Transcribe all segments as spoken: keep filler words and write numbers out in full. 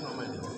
Legion of Humanity.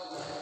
You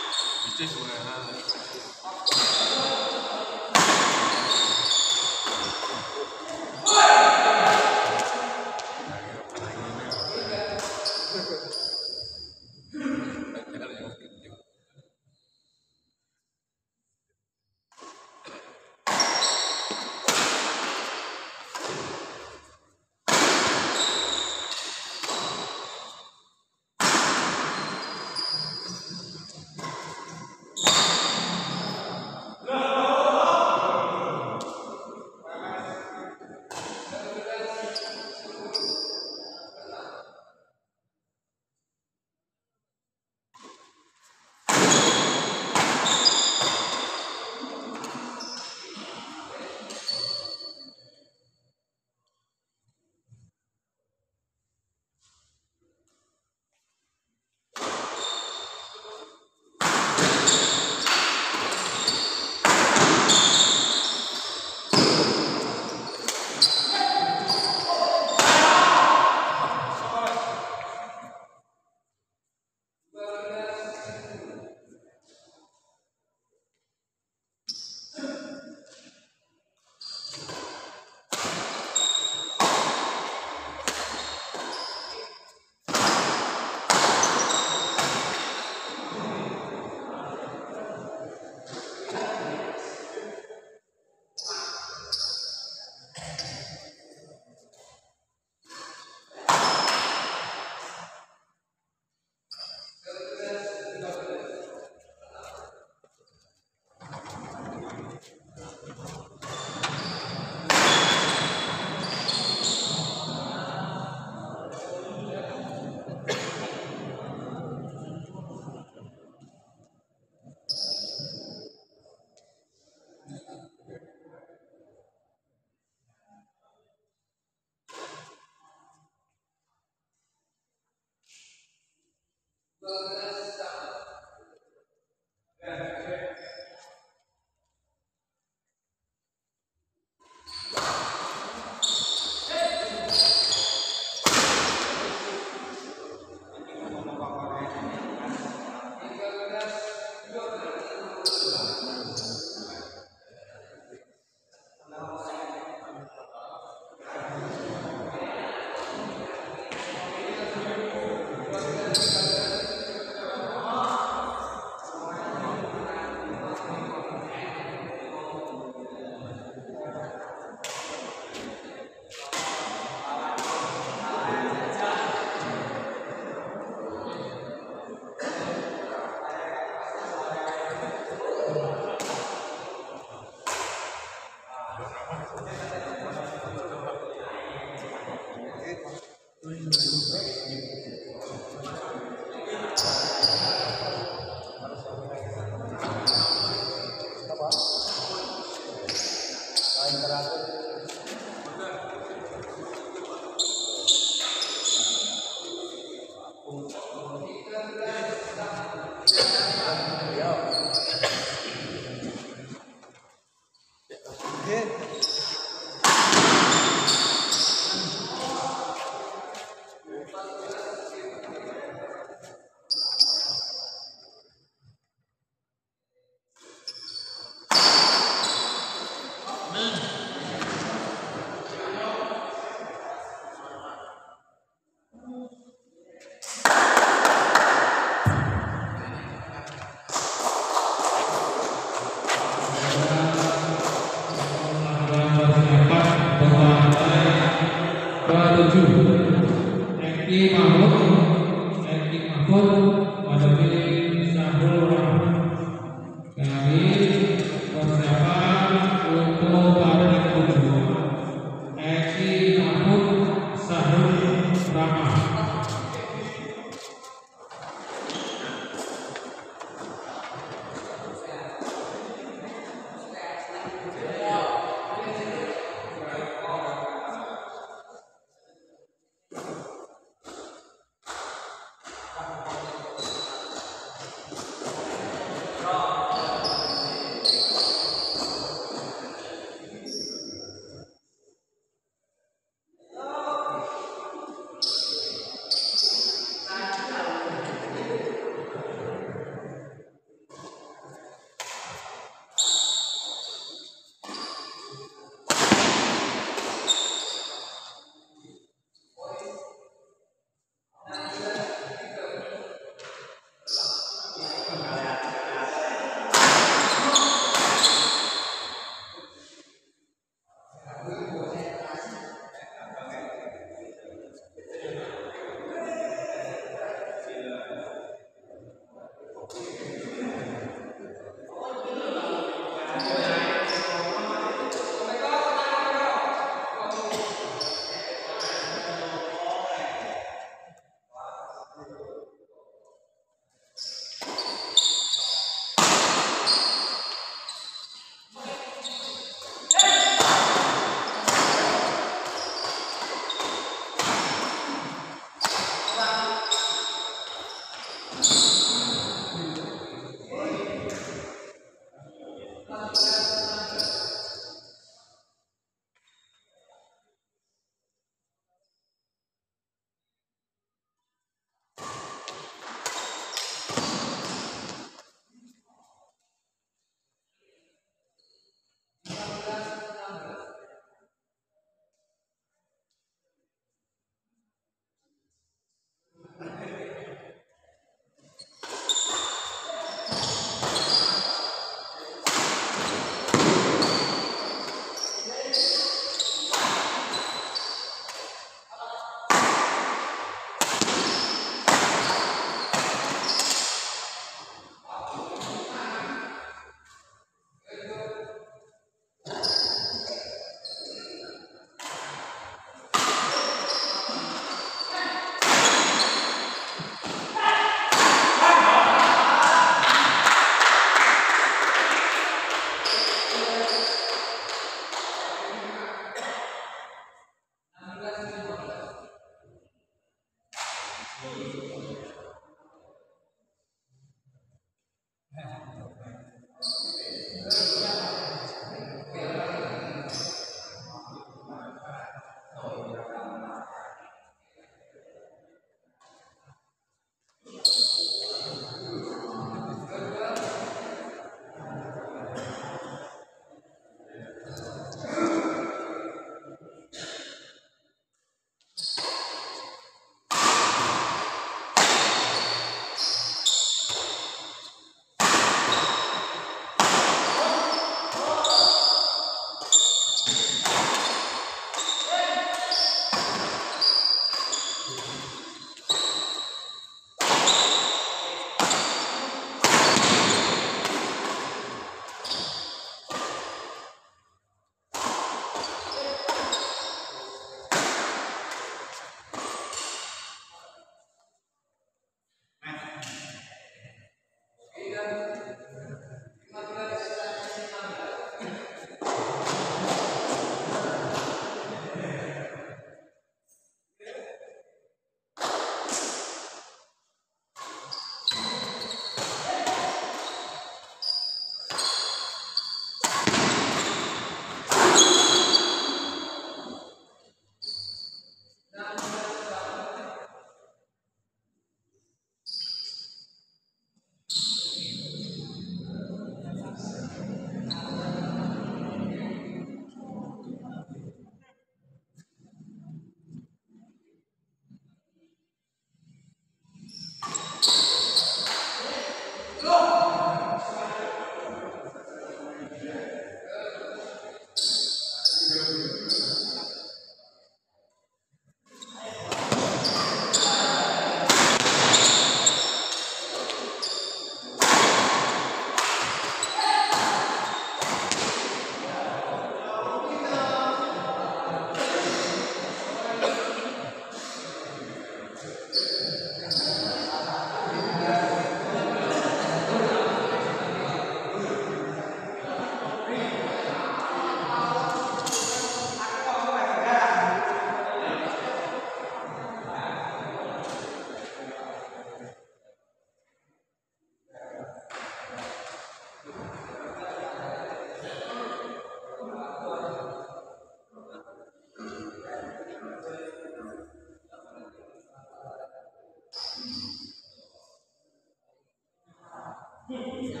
Thank you.